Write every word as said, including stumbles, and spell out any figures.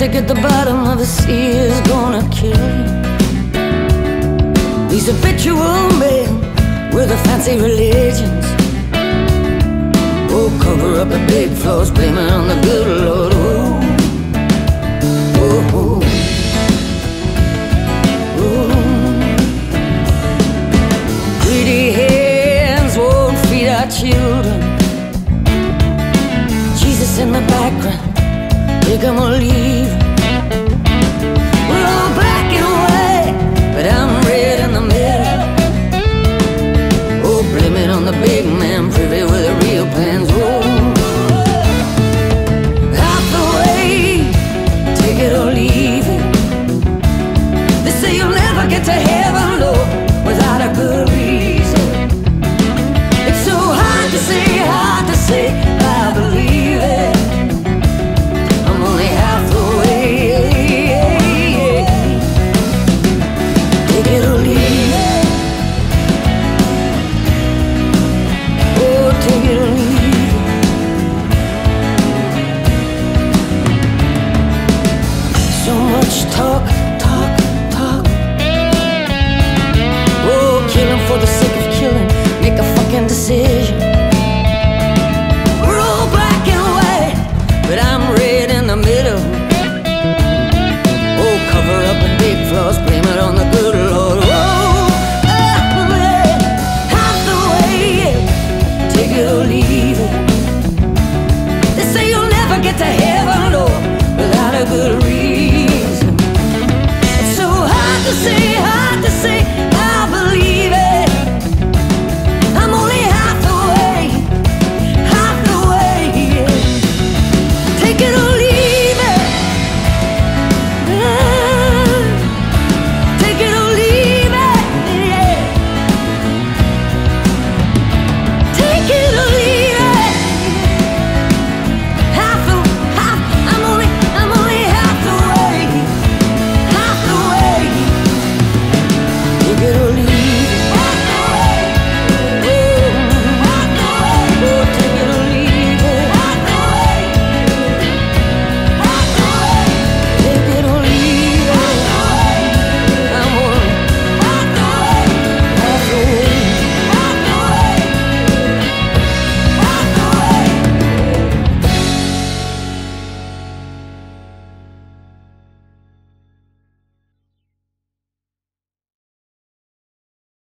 stick at the bottom of the sea is gonna kill him. These habitual men with the fancy religions, oh, cover up the big flaws, blame it on the good Lord. Oh, oh, oh. Children, Jesus in the background, take him or leave. We're all black and white, but I'm red in the middle. Oh, blame it on the big man, privy with the real plans. Oh, out the way, take it or leave it. They say you'll never get to heaven, Lord, without a good reason. Hard to say, I believe it. I'm only half the way. Take it or leave it. Oh, take it or leave it. So much talk, talk, talk. Oh, killing for the sake of killing. Make a fucking decision. Blame it on the good Lord. Oh, out the way, yeah. Take it or leave it. They say you'll never get to heaven, Lord, without a good reason.